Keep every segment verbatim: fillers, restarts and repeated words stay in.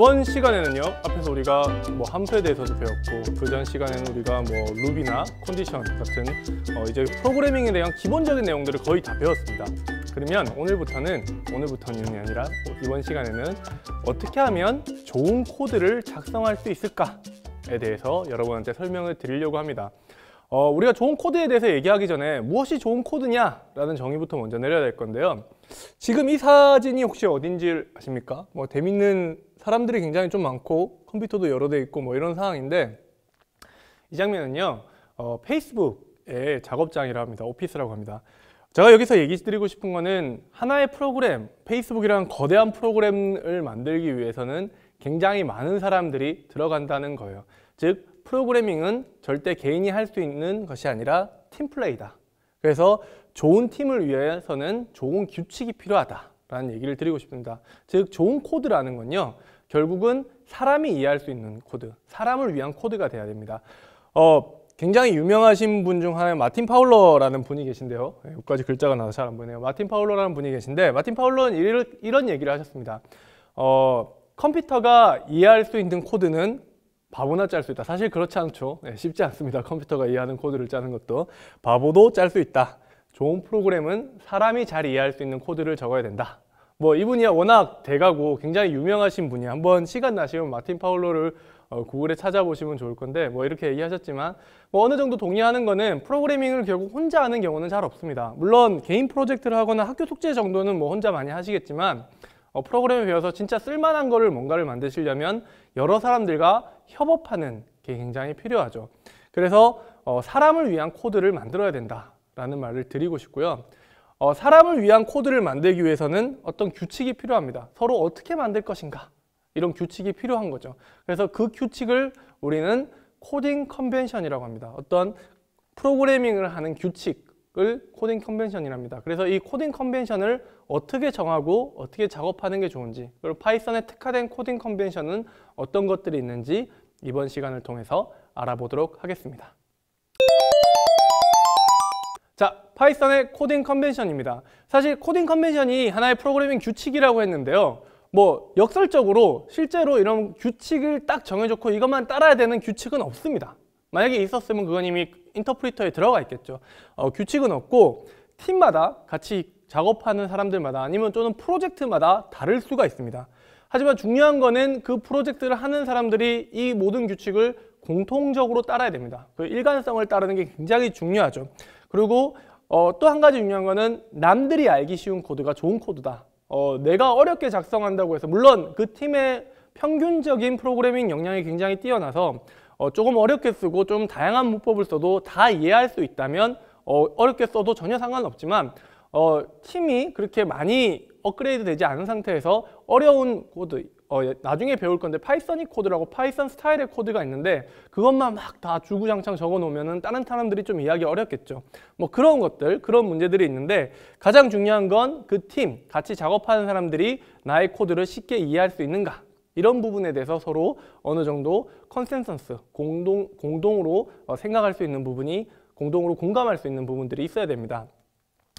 이번 시간에는요, 앞에서 우리가 뭐 함수에 대해서도 배웠고, 그 전 시간에는 우리가 뭐 룹이나 컨디션 같은 어 이제 프로그래밍에 대한 기본적인 내용들을 거의 다 배웠습니다. 그러면 오늘부터는 오늘부터는 아니라 이번 시간에는 어떻게 하면 좋은 코드를 작성할 수 있을까에 대해서 여러분한테 설명을 드리려고 합니다. 어, 우리가 좋은 코드에 대해서 얘기하기 전에 무엇이 좋은 코드냐라는 정의부터 먼저 내려야 될 건데요. 지금 이 사진이 혹시 어딘지 아십니까? 뭐 재밌는 사람들이 굉장히 좀 많고 컴퓨터도 여러 대 있고 뭐 이런 상황인데, 이 장면은요 어, 페이스북의 작업장이라고 합니다. 오피스라고 합니다. 제가 여기서 얘기 드리고 싶은 거는, 하나의 프로그램, 페이스북이라는 거대한 프로그램을 만들기 위해서는 굉장히 많은 사람들이 들어간다는 거예요. 즉, 프로그래밍은 절대 개인이 할 수 있는 것이 아니라 팀플레이다. 그래서 좋은 팀을 위해서는 좋은 규칙이 필요하다라는 얘기를 드리고 싶습니다. 즉, 좋은 코드라는 건요, 결국은 사람이 이해할 수 있는 코드, 사람을 위한 코드가 돼야 됩니다. 어, 굉장히 유명하신 분 중 하나의 마틴 파울러라는 분이 계신데요. 여기까지 글자가 나서 잘 안 보이네요. 마틴 파울러라는 분이 계신데, 마틴 파울러는 이런, 이런 얘기를 하셨습니다. 어, 컴퓨터가 이해할 수 있는 코드는 바보나 짤 수 있다. 사실 그렇지 않죠. 네, 쉽지 않습니다. 컴퓨터가 이해하는 코드를 짜는 것도. 바보도 짤 수 있다. 좋은 프로그램은 사람이 잘 이해할 수 있는 코드를 적어야 된다. 뭐 이분이 워낙 대가고 굉장히 유명하신 분이, 한번 시간 나시면 마틴 파울러를 어, 구글에 찾아보시면 좋을 건데, 뭐 이렇게 얘기하셨지만 뭐 어느 정도 동의하는 거는, 프로그래밍을 결국 혼자 하는 경우는 잘 없습니다. 물론 개인 프로젝트를 하거나 학교 숙제 정도는 뭐 혼자 많이 하시겠지만, 어, 프로그램을 배워서 진짜 쓸만한 거를 뭔가를 만드시려면 여러 사람들과 협업하는 게 굉장히 필요하죠. 그래서 어, 사람을 위한 코드를 만들어야 된다라는 말을 드리고 싶고요. 어, 사람을 위한 코드를 만들기 위해서는 어떤 규칙이 필요합니다. 서로 어떻게 만들 것인가, 이런 규칙이 필요한 거죠. 그래서 그 규칙을 우리는 코딩 컨벤션이라고 합니다. 어떤 프로그래밍을 하는 규칙, 을 코딩 컨벤션이랍니다. 그래서 이 코딩 컨벤션을 어떻게 정하고 어떻게 작업하는 게 좋은지, 그리고 파이썬에 특화된 코딩 컨벤션은 어떤 것들이 있는지 이번 시간을 통해서 알아보도록 하겠습니다. 자, 파이썬의 코딩 컨벤션입니다. 사실 코딩 컨벤션이 하나의 프로그래밍 규칙이라고 했는데요, 뭐 역설적으로 실제로 이런 규칙을 딱 정해놓고 이것만 따라야 되는 규칙은 없습니다. 만약에 있었으면 그건 이미 인터프리터에 들어가 있겠죠. 어, 규칙은 없고, 팀마다 같이 작업하는 사람들마다, 아니면 또는 프로젝트마다 다를 수가 있습니다. 하지만 중요한 거는 그 프로젝트를 하는 사람들이 이 모든 규칙을 공통적으로 따라야 됩니다. 그 일관성을 따르는 게 굉장히 중요하죠. 그리고 어, 또 한 가지 중요한 거는, 남들이 알기 쉬운 코드가 좋은 코드다. 어, 내가 어렵게 작성한다고 해서, 물론 그 팀의 평균적인 프로그래밍 역량이 굉장히 뛰어나서 어, 조금 어렵게 쓰고 좀 다양한 문법을 써도 다 이해할 수 있다면 어, 어렵게 써도 전혀 상관없지만, 어, 팀이 그렇게 많이 업그레이드 되지 않은 상태에서 어려운 코드, 어, 나중에 배울 건데 파이서닉 코드라고 파이썬 스타일의 코드가 있는데, 그것만 막 다 주구장창 적어놓으면 다른 사람들이 좀 이해하기 어렵겠죠. 뭐 그런 것들, 그런 문제들이 있는데, 가장 중요한 건 그 팀, 같이 작업하는 사람들이 나의 코드를 쉽게 이해할 수 있는가, 이런 부분에 대해서 서로 어느 정도 컨센서스, 공동, 공동으로 생각할 수 있는 부분이, 공동으로 공감할 수 있는 부분들이 있어야 됩니다.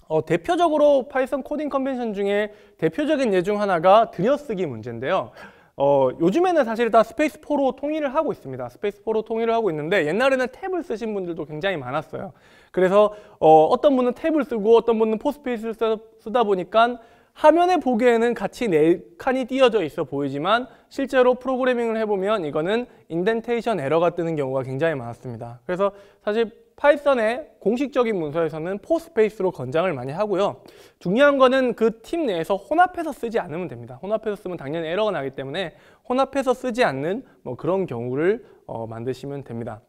어, 대표적으로 파이썬 코딩 컨벤션 중에 대표적인 예 중 하나가 들여쓰기 문제인데요. 어, 요즘에는 사실 다 스페이스 포로 통일을 하고 있습니다. 스페이스 포로 통일을 하고 있는데, 옛날에는 탭을 쓰신 분들도 굉장히 많았어요. 그래서 어, 어떤 분은 탭을 쓰고 어떤 분은 포스페이스를 쓰다 보니까 화면에 보기에는 같이 네 칸이 띄어져 있어 보이지만, 실제로 프로그래밍을 해보면 이거는 인덴테이션 에러가 뜨는 경우가 굉장히 많았습니다. 그래서 사실 파이썬의 공식적인 문서에서는 포스페이스로 권장을 많이 하고요. 중요한 거는 그 팀 내에서 혼합해서 쓰지 않으면 됩니다. 혼합해서 쓰면 당연히 에러가 나기 때문에 혼합해서 쓰지 않는 뭐 그런 경우를 어, 만드시면 됩니다.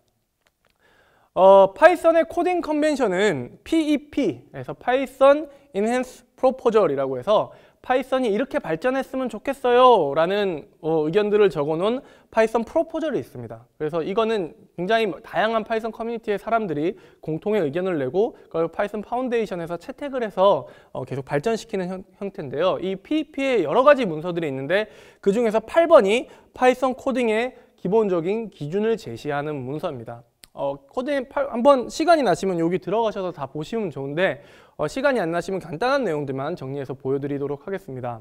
어, 파이썬의 코딩 컨벤션은 피 이 피에서 파이썬 Enhancement Proposal이라고 해서, 파이썬이 이렇게 발전했으면 좋겠어요 라는 어, 의견들을 적어놓은 파이썬 프로포절이 있습니다. 그래서 이거는 굉장히 다양한 파이썬 커뮤니티의 사람들이 공통의 의견을 내고, 그걸 파이썬 파운데이션에서 채택을 해서 어, 계속 발전시키는 형, 형태인데요. 이 피 이 피에 여러 가지 문서들이 있는데, 그 중에서 팔 번이 파이썬 코딩의 기본적인 기준을 제시하는 문서입니다. 어, 코딩 한번 시간이 나시면 여기 들어가셔서 다 보시면 좋은데, 어, 시간이 안 나시면 간단한 내용들만 정리해서 보여드리도록 하겠습니다.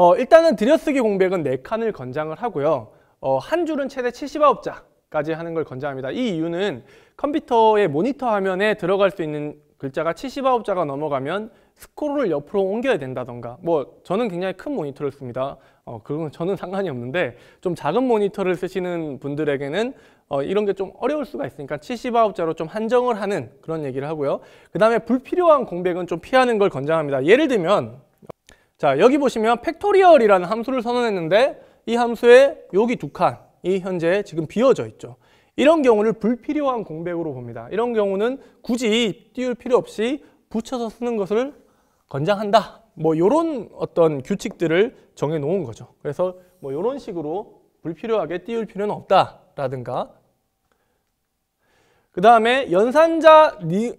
어, 일단은 들여쓰기 공백은 네 칸을 권장을 하고요. 어, 한 줄은 최대 칠십구 자까지 하는 걸 권장합니다. 이 이유는 컴퓨터의 모니터 화면에 들어갈 수 있는 글자가 칠십구 자가 넘어가면 스크롤을 옆으로 옮겨야 된다던가, 뭐 저는 굉장히 큰 모니터를 씁니다. 어, 그건 저는 상관이 없는데 좀 작은 모니터를 쓰시는 분들에게는 어, 이런 게 좀 어려울 수가 있으니까 칠십구 자로 좀 한정을 하는 그런 얘기를 하고요. 그 다음에 불필요한 공백은 좀 피하는 걸 권장합니다. 예를 들면 자, 여기 보시면 팩토리얼이라는 함수를 선언했는데 이 함수에 여기 두 칸이 현재 지금 비어져 있죠. 이런 경우를 불필요한 공백으로 봅니다. 이런 경우는 굳이 띄울 필요 없이 붙여서 쓰는 것을 권장한다. 뭐 이런 어떤 규칙들을 정해놓은 거죠. 그래서 뭐 이런 식으로 불필요하게 띄울 필요는 없다라든가. 그 다음에 연산자 리,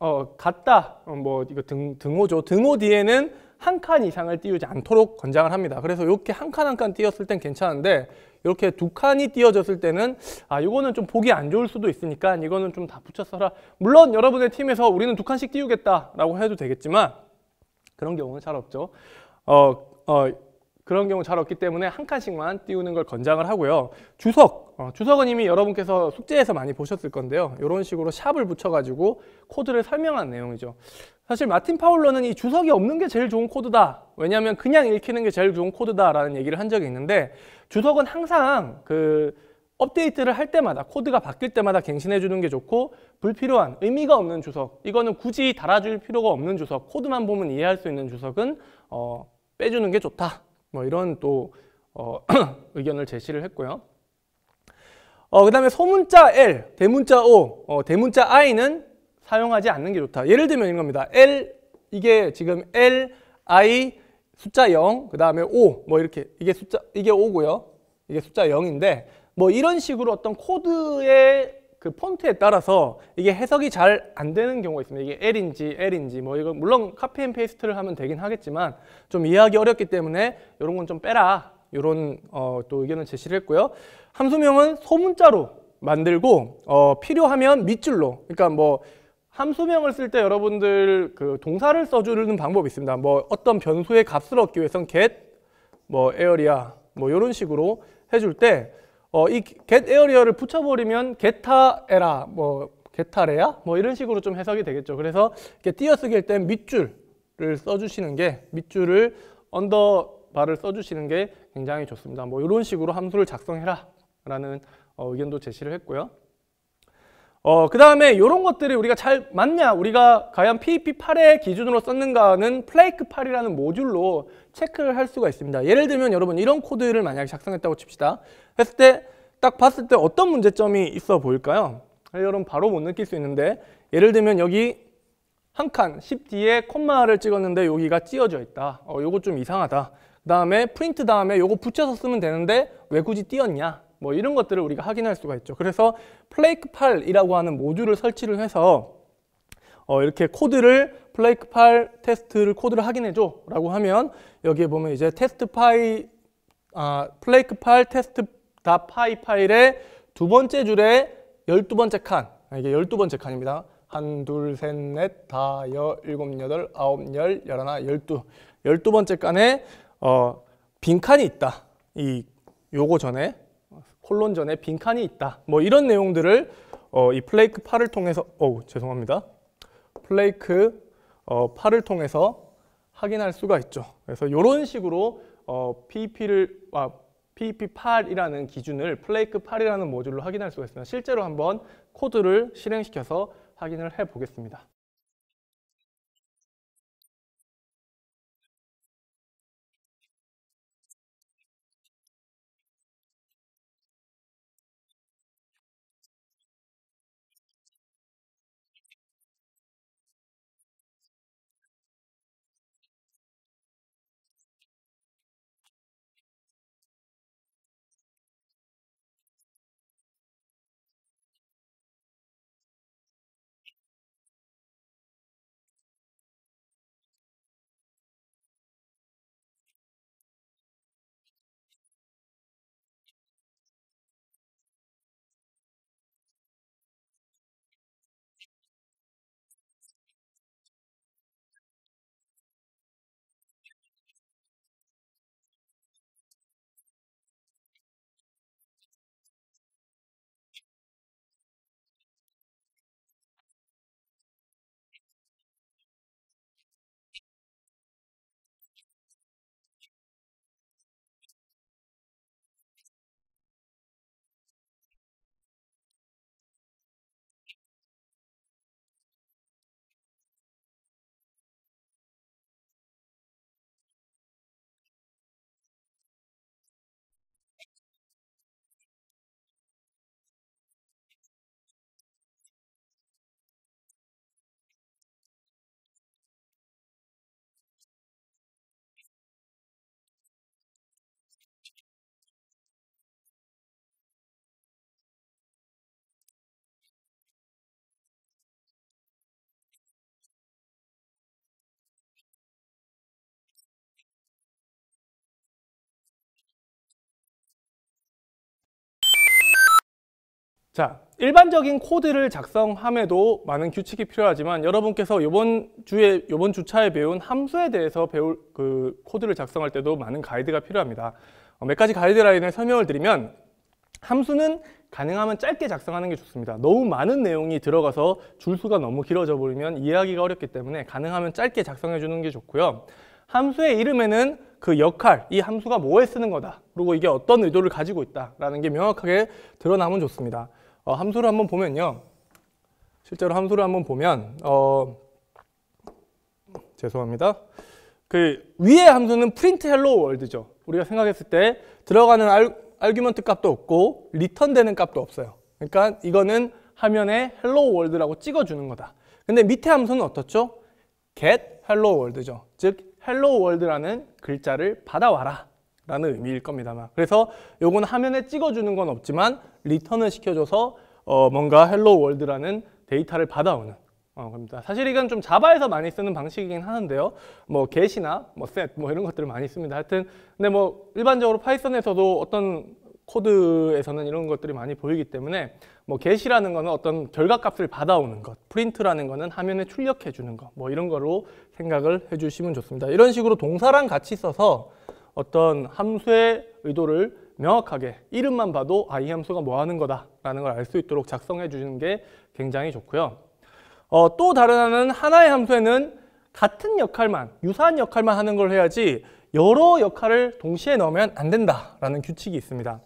어, 같다. 뭐 이거 등, 등호죠. 등호 뒤에는 한 칸 이상을 띄우지 않도록 권장을 합니다. 그래서 이렇게 한 칸 한 칸 띄었을 땐 괜찮은데 이렇게 두 칸이 띄어졌을 때는 아 이거는 좀 보기 안 좋을 수도 있으니까 이거는 좀 다 붙였어라. 물론 여러분의 팀에서 우리는 두 칸씩 띄우겠다라고 해도 되겠지만 그런 경우는 잘 없죠. 어, 어, 그런 경우 잘 없기 때문에 한 칸씩만 띄우는 걸 권장을 하고요. 주석, 어, 주석은 이미 여러분께서 숙제에서 많이 보셨을 건데요. 이런 식으로 샵을 붙여가지고 코드를 설명한 내용이죠. 사실 마틴 파울러는 이 주석이 없는 게 제일 좋은 코드다. 왜냐하면 그냥 읽히는 게 제일 좋은 코드다라는 얘기를 한 적이 있는데 주석은 항상 그 업데이트를 할 때마다 코드가 바뀔 때마다 갱신해 주는 게 좋고 불필요한 의미가 없는 주석, 이거는 굳이 달아줄 필요가 없는 주석, 코드만 보면 이해할 수 있는 주석은 어, 빼주는 게 좋다. 뭐 이런 또 어, 의견을 제시를 했고요. 어, 그 다음에 소문자 L, 대문자 O, 어, 대문자 I는 사용하지 않는 게 좋다. 예를 들면 이런 겁니다. L, 이게 지금 L, I, 숫자 영, 그 다음에 O, 뭐 이렇게, 이게 숫자, 이게 오고요. 이게 숫자 영인데, 뭐 이런 식으로 어떤 코드의 그 폰트에 따라서 이게 해석이 잘 안 되는 경우가 있습니다. 이게 L인지 L인지 뭐 이거 물론 카피 앤 페이스트를 하면 되긴 하겠지만 좀 이해하기 어렵기 때문에 이런 건 좀 빼라. 이런 어, 또 의견을 제시를 했고요. 함수명은 소문자로 만들고 어, 필요하면 밑줄로. 그러니까 뭐 함수명을 쓸 때 여러분들 그 동사를 써주는 방법이 있습니다. 뭐 어떤 변수의 값을 얻기 위해선 get, 뭐 area, 뭐 이런 식으로 해줄 때 어, 이 get area를 붙여버리면 getArea, 뭐 getArea, 뭐 이런 식으로 좀 해석이 되겠죠. 그래서 이렇게 띄어쓰기일 땐 밑줄을 써주시는 게, 밑줄을 언더바를 써주시는 게 굉장히 좋습니다. 뭐 이런 식으로 함수를 작성해라 라는 어, 의견도 제시를 했고요. 어, 그 다음에 이런 것들이 우리가 잘 맞냐, 우리가 과연 피이피 팔의 기준으로 썼는가는 플레이크 에이트이라는 모듈로 체크를 할 수가 있습니다. 예를 들면 여러분 이런 코드를 만약에 작성했다고 칩시다. 했을 때 딱 봤을 때 어떤 문제점이 있어 보일까요? 여러분 바로 못 느낄 수 있는데 예를 들면 여기 한 칸, 십 뒤에 콤마를 찍었는데 여기가 찌어져 있다. 어, 요거 좀 이상하다. 그 다음에 프린트 다음에 요거 붙여서 쓰면 되는데 왜 굳이 띄었냐? 뭐 이런 것들을 우리가 확인할 수가 있죠. 그래서 플레이크 에이트이라고 하는 모듈을 설치를 해서 어 이렇게 코드를 플레이크 에이트 테스트를 코드를 확인해줘 라고 하면 여기에 보면 이제 테스트 파일, 아, 플레이크 에이트 테스트 다 파이 파일의 두 번째 줄에 열두 번째 칸, 이게 열두 번째 칸입니다. 한, 둘, 셋, 넷, 다, 여, 일곱, 여덟, 아홉, 열, 열하나, 열두, 열두 번째 칸에 어 빈 칸이 있다. 이 요거 전에 콜론 전에 빈칸이 있다. 뭐 이런 내용들을 어, 이 플레이크 에이트을 통해서 어우 죄송합니다. 플레이크 에이트을 통해서 확인할 수가 있죠. 그래서 이런 식으로 어, 피이피를 아, 피이피 팔이라는 기준을 플레이크 에이트이라는 모듈로 확인할 수가 있습니다. 실제로 한번 코드를 실행시켜서 확인을 해 보겠습니다. 자, 일반적인 코드를 작성함에도 많은 규칙이 필요하지만 여러분께서 이번 주에 이번 주차에 배운 함수에 대해서 배울 그 코드를 작성할 때도 많은 가이드가 필요합니다. 어, 몇 가지 가이드라인을 설명을 드리면, 함수는 가능하면 짧게 작성하는 게 좋습니다. 너무 많은 내용이 들어가서 줄수가 너무 길어져 버리면 이해하기가 어렵기 때문에 가능하면 짧게 작성해 주는 게 좋고요. 함수의 이름에는 그 역할, 이 함수가 뭐에 쓰는 거다, 그리고 이게 어떤 의도를 가지고 있다라는 게 명확하게 드러나면 좋습니다. 어, 함수를 한번 보면요. 실제로 함수를 한번 보면, 어, 죄송합니다. 그 위에 함수는 print hello world죠. 우리가 생각했을 때 들어가는 알, argument 값도 없고 return 되는 값도 없어요. 그러니까 이거는 화면에 hello world라고 찍어주는 거다. 근데 밑에 함수는 어떻죠? get hello world죠. 즉 hello world라는 글자를 받아와라 라는 의미일 겁니다만, 그래서 요건 화면에 찍어주는 건 없지만 리턴을 시켜줘서 어 뭔가 hello world라는 데이터를 받아오는 어 겁니다. 사실 이건 좀 자바에서 많이 쓰는 방식이긴 하는데요. 뭐 get이나 뭐 set 뭐 이런 것들을 많이 씁니다. 하여튼 근데 뭐 일반적으로 파이썬에서도 어떤 코드에서는 이런 것들이 많이 보이기 때문에, 뭐 get이라는 거는 어떤 결과값을 받아오는 것, print라는 거는 화면에 출력해 주는 것, 뭐 이런 거로 생각을 해주시면 좋습니다. 이런 식으로 동사랑 같이 써서 어떤 함수의 의도를 명확하게 이름만 봐도 아, 이 함수가 뭐 하는 거다 라는 걸 알 수 있도록 작성해 주는 게 굉장히 좋고요. 어, 또 다른 하나는, 하나의 함수에는 같은 역할만, 유사한 역할만 하는 걸 해야지 여러 역할을 동시에 넣으면 안 된다라는 규칙이 있습니다.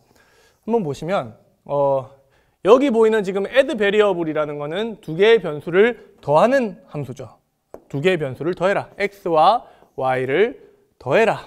한번 보시면 어, 여기 보이는 지금 add variable이라는 거는 두 개의 변수를 더하는 함수죠. 두 개의 변수를 더해라, x와 y를 더해라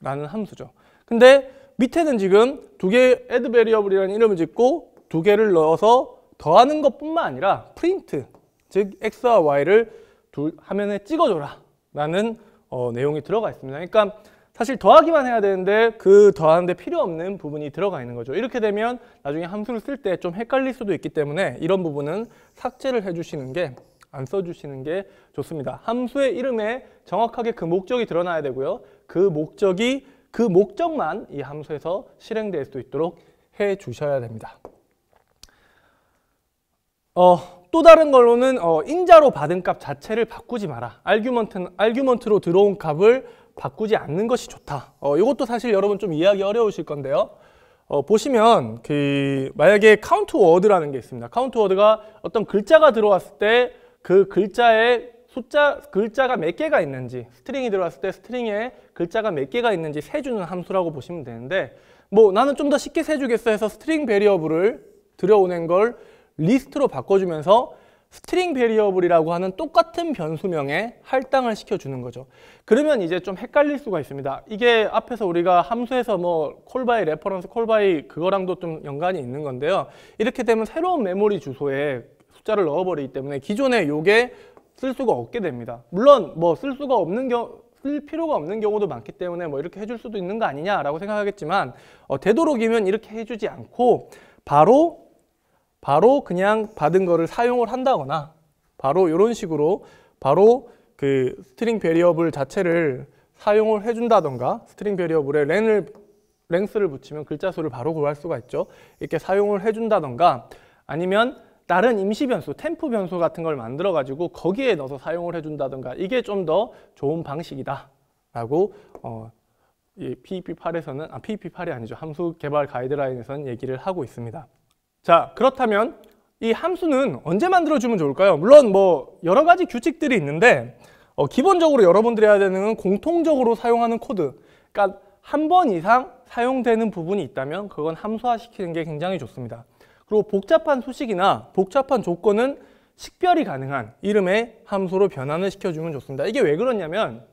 라는 함수죠. 근데 밑에는 지금 두 개의 add variable이라는 이름을 짓고 두 개를 넣어서 더하는 것뿐만 아니라 print, 즉 x와 y를 둘 화면에 찍어줘라 라는 어, 내용이 들어가 있습니다. 그러니까 사실 더하기만 해야 되는데 그 더하는데 필요 없는 부분이 들어가 있는 거죠. 이렇게 되면 나중에 함수를 쓸 때 좀 헷갈릴 수도 있기 때문에 이런 부분은 삭제를 해주시는 게, 안 써주시는 게 좋습니다. 함수의 이름에 정확하게 그 목적이 드러나야 되고요. 그 목적이, 그 목적만 이 함수에서 실행될 수 있도록 해 주셔야 됩니다. 어, 또 다른 걸로는 어, 인자로 받은 값 자체를 바꾸지 마라. argument, argument로 들어온 값을 바꾸지 않는 것이 좋다. 어, 이것도 사실 여러분 좀 이해하기 어려우실 건데요. 어, 보시면 그 만약에 count word라는 게 있습니다. count word가 어떤 글자가 들어왔을 때 그 글자의 숫자, 글자가 몇 개가 있는지, 스트링이 들어왔을 때 스트링에 글자가 몇 개가 있는지 세주는 함수라고 보시면 되는데, 뭐 나는 좀 더 쉽게 세주겠어 해서 스트링 베리어블을 들여오낸 걸 리스트로 바꿔주면서 스트링 베리어블이라고 하는 똑같은 변수명에 할당을 시켜주는 거죠. 그러면 이제 좀 헷갈릴 수가 있습니다. 이게 앞에서 우리가 함수에서 뭐 콜바이 레퍼런스, 콜바이 그거랑도 좀 연관이 있는 건데요. 이렇게 되면 새로운 메모리 주소에 숫자를 넣어버리기 때문에 기존에 요게 쓸 수가 없게 됩니다. 물론 뭐 쓸 수가 없는 경우, 쓸 필요가 없는 경우도 많기 때문에 뭐 이렇게 해줄 수도 있는 거 아니냐라고 생각하겠지만, 어, 되도록이면 이렇게 해주지 않고 바로 바로 그냥 받은 거를 사용을 한다거나, 바로 이런 식으로 바로 그 스트링 베리어블 자체를 사용을 해준다던가, 스트링 베리어블에 len을 length를 붙이면 글자 수를 바로 구할 수가 있죠. 이렇게 사용을 해준다던가, 아니면 다른 임시 변수, 템프 변수 같은 걸 만들어 가지고 거기에 넣어서 사용을 해준다든가, 이게 좀 더 좋은 방식이다 라고 어, 이 피이피 에서는 아 피이피 에이 아니죠, 함수 개발 가이드라인에서는 얘기를 하고 있습니다. 자, 그렇다면 이 함수는 언제 만들어주면 좋을까요? 물론 뭐 여러 가지 규칙들이 있는데, 어, 기본적으로 여러분들이 해야 되는 건 공통적으로 사용하는 코드, 그러니까 한 번 이상 사용되는 부분이 있다면 그건 함수화시키는 게 굉장히 좋습니다. 그리고 복잡한 수식이나 복잡한 조건은 식별이 가능한 이름의 함수로 변환을 시켜주면 좋습니다. 이게 왜 그러냐면,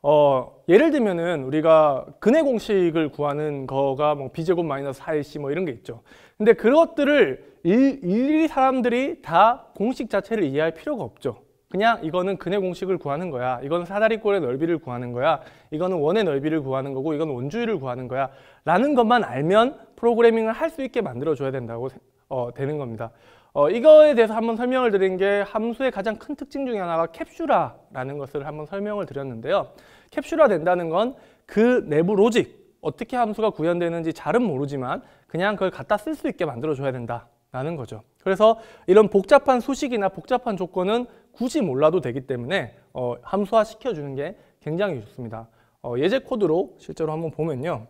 어, 예를 들면은 우리가 근해 공식을 구하는 거가 뭐 b제곱 마이너스 사 에이씨 뭐 이런 게 있죠. 근데 그것들을 일, 일일이 사람들이 다 공식 자체를 이해할 필요가 없죠. 그냥 이거는 근해 공식을 구하는 거야, 이거는 사다리꼴의 넓이를 구하는 거야, 이거는 원의 넓이를 구하는 거고, 이건 원주위를 구하는 거야 라는 것만 알면 프로그래밍을 할 수 있게 만들어줘야 된다고 어, 되는 겁니다. 어, 이거에 대해서 한번 설명을 드린 게, 함수의 가장 큰 특징 중에 하나가 캡슐화라는 것을 한번 설명을 드렸는데요. 캡슐화 된다는 건 그 내부 로직, 어떻게 함수가 구현되는지 잘은 모르지만 그냥 그걸 갖다 쓸 수 있게 만들어줘야 된다 라는 거죠. 그래서 이런 복잡한 수식이나 복잡한 조건은 굳이 몰라도 되기 때문에 어, 함수화 시켜주는 게 굉장히 좋습니다. 어, 예제 코드로 실제로 한번 보면요.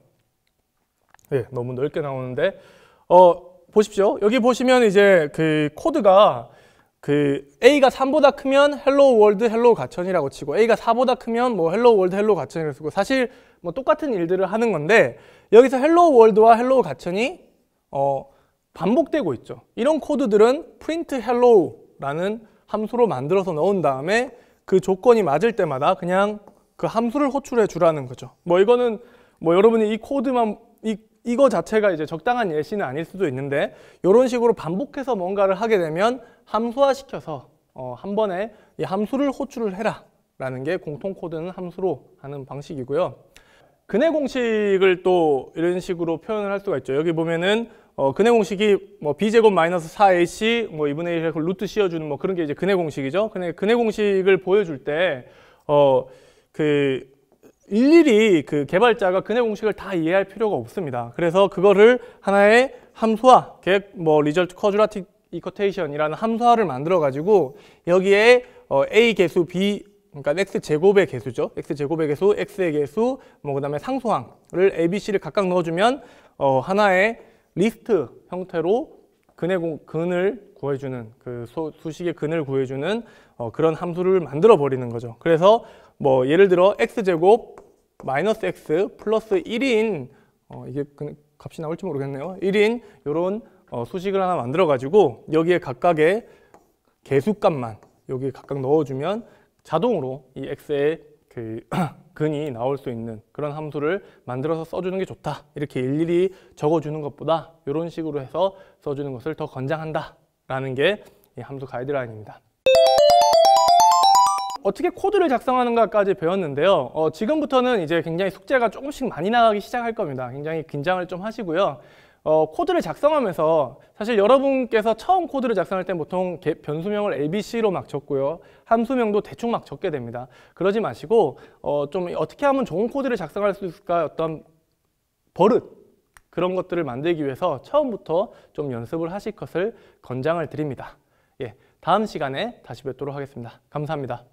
예, 너무 넓게 나오는데 어, 보십시오. 여기 보시면 이제 그 코드가 그 A가 삼보다 크면 헬로 월드 헬로 가천이라고 치고 A가 사보다 크면 뭐 헬로 월드 헬로 가천이라고 쓰고 사실 뭐 똑같은 일들을 하는 건데 여기서 헬로 월드와 헬로 가천이 어 반복되고 있죠. 이런 코드들은 print hello라는 함수로 만들어서 넣은 다음에 그 조건이 맞을 때마다 그냥 그 함수를 호출해 주라는 거죠. 뭐 이거는 뭐 여러분이 이 코드만 이 이거 자체가 이제 적당한 예시는 아닐 수도 있는데 이런 식으로 반복해서 뭔가를 하게 되면 함수화시켜서 어, 한 번에 이 함수를 호출을 해라 라는 게 공통코드는 함수로 하는 방식이고요. 근해 공식을 또 이런 식으로 표현을 할 수가 있죠. 여기 보면은 어, 근해 공식이 뭐 b제곱 마이너스 사 에이씨 뭐 이분의 일에 루트 씌워주는 뭐 그런 게 이제 근해 공식이죠. 근해, 근해 공식을 보여줄 때 어, 그 일일이 그 개발자가 근해 공식을 다 이해할 필요가 없습니다. 그래서 그거를 하나의 함수화, get, 뭐 result quadratic equation이라는 함수화를 만들어 가지고 여기에 어, a 개수, b 그러니까 x 제곱의 개수죠. x 제곱의 개수, x의 개수, 뭐 그다음에 상수항을 a, b, c를 각각 넣어주면 어, 하나의 리스트 형태로 근해 근을 구해주는 그 소, 수식의 근을 구해주는 어, 그런 함수를 만들어 버리는 거죠. 그래서 뭐 예를 들어 x제곱 마이너스 x 플러스 일인 어 이게 값이 나올지 모르겠네요. 일인 이런 어 수식을 하나 만들어 가지고 여기에 각각의 개수값만 여기 각각 넣어주면 자동으로 이 x의 그 근이 나올 수 있는 그런 함수를 만들어서 써주는 게 좋다. 이렇게 일일이 적어주는 것보다 이런 식으로 해서 써주는 것을 더 권장한다 라는 게 이 함수 가이드라인입니다. 어떻게 코드를 작성하는가까지 배웠는데요. 어, 지금부터는 이제 굉장히 숙제가 조금씩 많이 나가기 시작할 겁니다. 굉장히 긴장을 좀 하시고요. 어, 코드를 작성하면서 사실 여러분께서 처음 코드를 작성할 땐 보통 개, 변수명을 에이비씨로 막 적고요. 함수명도 대충 막 적게 됩니다. 그러지 마시고 어, 좀 어떻게 하면 좋은 코드를 작성할 수 있을까 어떤 버릇 그런 것들을 만들기 위해서 처음부터 좀 연습을 하실 것을 권장을 드립니다. 예, 다음 시간에 다시 뵙도록 하겠습니다. 감사합니다.